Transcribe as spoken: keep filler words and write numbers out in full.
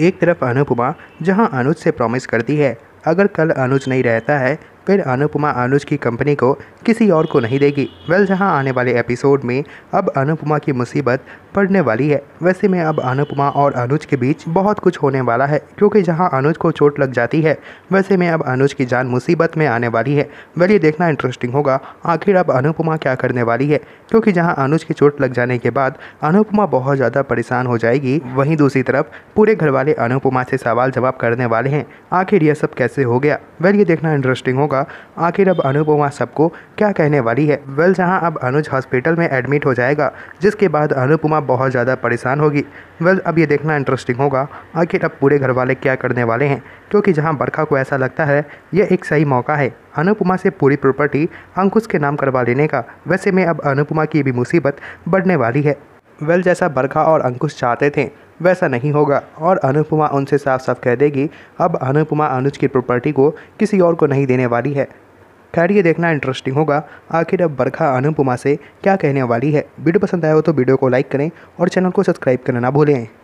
एक तरफ अनुपमा जहां अनुज से प्रॉमिस करती है अगर कल अनुज नहीं रहता है फिर अनुपमा अनुज की कंपनी को किसी और को नहीं देगी। वेल जहां आने वाले एपिसोड में अब अनुपमा की मुसीबत पड़ने वाली है। वैसे में अब अनुपमा और अनुज के बीच बहुत कुछ होने वाला है क्योंकि जहां अनुज को चोट लग जाती है वैसे में अब अनुज की जान मुसीबत में आने वाली है। वेल ये देखना इंटरेस्टिंग होगा आखिर अब अनुपमा क्या करने वाली है क्योंकि जहाँ अनुज की चोट लग जाने के बाद अनुपमा बहुत ज़्यादा परेशान हो जाएगी, वहीं दूसरी तरफ पूरे घर वाले अनुपमा से सवाल जवाब करने वाले हैं आखिर यह सब कैसे हो गया। वेल ये देखना इंटरेस्टिंग होगा आखिर अब अनुपमा सबको क्या कहने वाली है। वेल जहां अब अनुज हॉस्पिटल में एडमिट हो जाएगा जिसके बाद अनुपमा बहुत ज़्यादा परेशान होगी। वेल अब ये देखना इंटरेस्टिंग होगा आखिर अब पूरे घर वाले क्या करने वाले हैं क्योंकि जहां बरखा को ऐसा लगता है यह एक सही मौका है अनुपमा से पूरी प्रॉपर्टी अंकुश के नाम करवा लेने का। वैसे में अब अनुपमा की भी मुसीबत बढ़ने वाली है। वेल जैसा बरखा और अंकुश चाहते थे वैसा नहीं होगा और अनुपमा उनसे साफ साफ कह देगी अब अनुपमा अनुज की प्रॉपर्टी को किसी और को नहीं देने वाली है। खैर ये देखना इंटरेस्टिंग होगा आखिर अब बरखा अनुपमा से क्या कहने वाली है। वीडियो पसंद आया हो तो वीडियो को लाइक करें और चैनल को सब्सक्राइब करना ना भूलें।